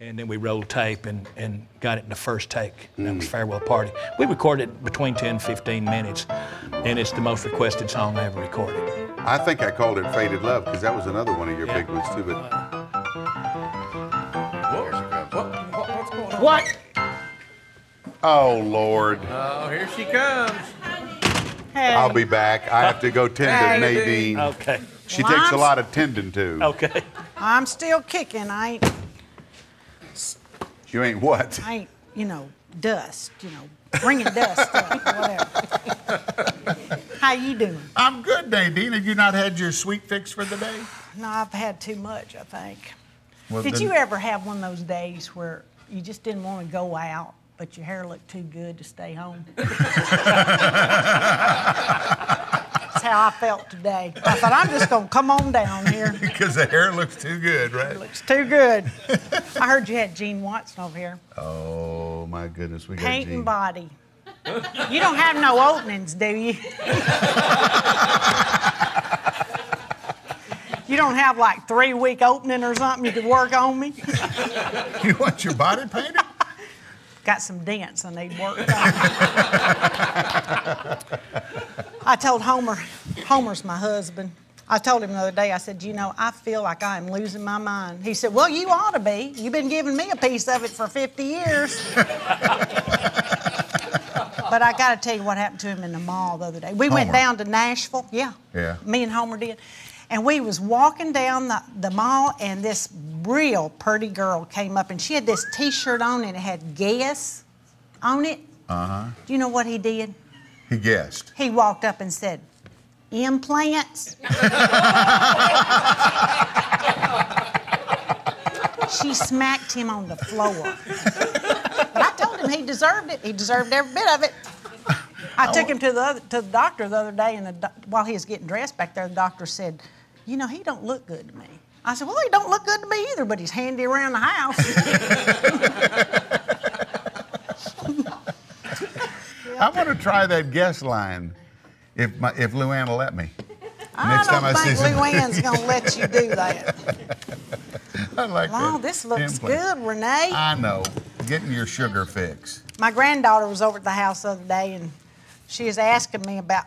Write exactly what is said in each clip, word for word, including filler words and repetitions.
And then we rolled tape and, and got it in the first take. And that was Farewell Party. We recorded it between ten and fifteen minutes, and it's the most requested song I ever recorded. I think I called it Faded Love, because that was another one of your yeah. big ones, too. But... What? What? What? What's going on? What? Oh, Lord. Oh, here she comes. Hey. I'll be back. I have to go tend to Nadine. Okay. She well, takes I'm... a lot of tending to. Okay. I'm still kicking. I ain't... You ain't what? I ain't, you know, dust, you know, bringing dust up, whatever. How you doing? I'm good, Nadine. Have you not had your sweet fix for the day? No, I've had too much, I think. Well, Did then... you ever have one of those days where you just didn't want to go out, but your hair looked too good to stay home? That's how I felt today. I thought, I'm just going to come on down here. Because the hair looks too good, right? It looks too good. I heard you had Gene Watson over here. Oh, my goodness. We Paint got Gene. And body. You don't have no openings, do you? You don't have, like, three-week opening or something you could work on me? You want your body painted? Got some dents I need work on. I told Homer, Homer's my husband. I told him the other day, I said, you know, I feel like I am losing my mind. He said, well, you ought to be. You've been giving me a piece of it for fifty years. But I got to tell you what happened to him in the mall the other day. We Homer. went down to Nashville. Yeah. Yeah. Me and Homer did. And we was walking down the, the mall, and this real pretty girl came up, and she had this T-shirt on, and it had Guess on it. Uh-huh. Do you know what he did? He guessed. He walked up and said, implants? She smacked him on the floor. But I told him he deserved it. He deserved every bit of it. I, I took him to the other, to the doctor the other day, and the, while he was getting dressed back there, the doctor said, you know, he don't look good to me. I said, well, he don't look good to me either, but he's handy around the house. Yep. I want to try that guest line. If, my, if Luann will let me. I Next don't time I think Luann's going to let you do that. I like wow, that. This looks implant. good, Renee. I know. Getting your sugar fix. My granddaughter was over at the house the other day, and she was asking me about...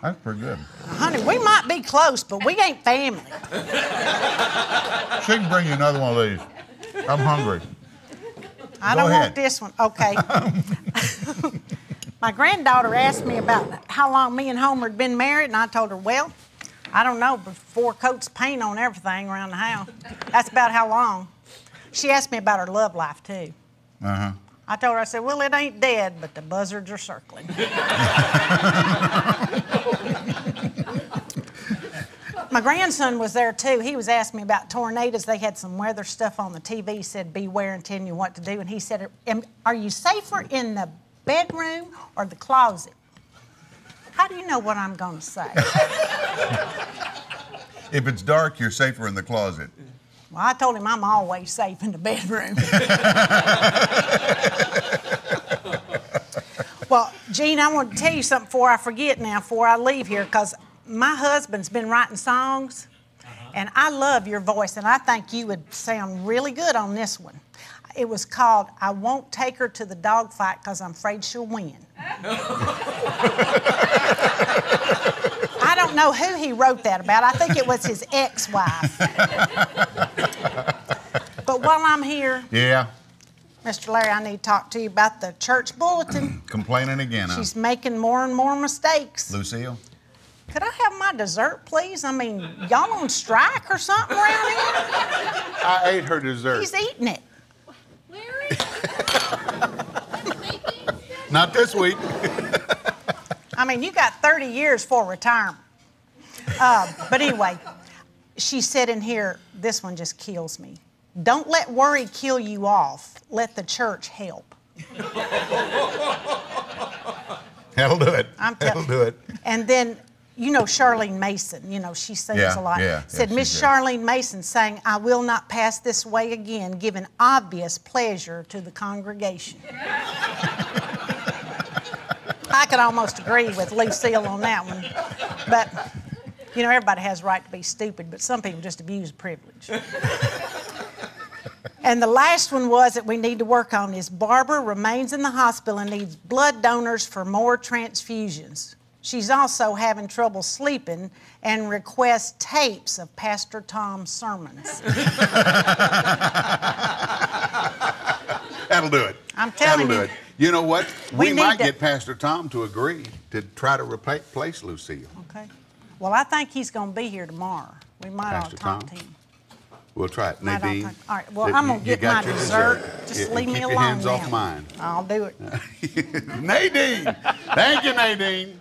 That's pretty good. Honey, we might be close, but we ain't family. She can bring you another one of these. I'm hungry. I Go don't ahead. want this one. Okay. My granddaughter asked me about how long me and Homer had been married, and I told her, well, I don't know, but four coats of paint on everything around the house. That's about how long. She asked me about her love life, too. Uh-huh. I told her, I said, well, it ain't dead, but the buzzards are circling. My grandson was there, too. He was asking me about tornadoes. They had some weather stuff on the T V, said, beware and tell you what to do. And he said, are you safer in the bedroom or the closet? How do you know what I'm going to say? If it's dark, you're safer in the closet. Well, I told him I'm always safe in the bedroom. Well, Gene, I want to tell you something before I forget now, before I leave here, because my husband's been writing songs, uh-huh. and I love your voice, and I think you would sound really good on this one. It was called, I Won't Take Her to the Dogfight Because I'm Afraid She'll Win. I don't know who he wrote that about. I think it was his ex-wife. But while I'm here, yeah, Mister Larry, I need to talk to you about the church bulletin. Complaining again, huh? She's making more and more mistakes. Lucille? Could I have my dessert, please? I mean, y'all on strike or something around here? I ate her dessert. He's eating it. Not this week. I mean, you got thirty years for retirement. Uh, but anyway, she said in here, this one just kills me. Don't let worry kill you off. Let the church help. That'll do it. I'm That'll do it. And then, you know, Charlene Mason, you know, she sings yeah, a lot. Yeah, said, yeah, Miss Charlene Mason sang, I will not pass this way again, giving obvious pleasure to the congregation. I could almost agree with Lucille on that one. But, you know, everybody has a right to be stupid, but some people just abuse privilege. And the last one was that we need to work on is Barbara remains in the hospital and needs blood donors for more transfusions. She's also having trouble sleeping and requests tapes of Pastor Tom's sermons. That'll do it. I'm telling That'll you. Do it. You know what? We, we might to... get Pastor Tom to agree to try to replace Lucille. Okay. Well, I think he's going to be here tomorrow. We might Pastor all talk Tom? to him. We'll try it. Nadine. All right. Well, I'm going to get my dessert. dessert. Just yeah, leave me alone. Keep your hands now. off mine. I'll do it. Nadine. Thank you, Nadine.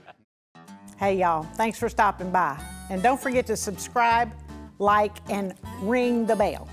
Hey, y'all. Thanks for stopping by. And don't forget to subscribe, like, and ring the bell.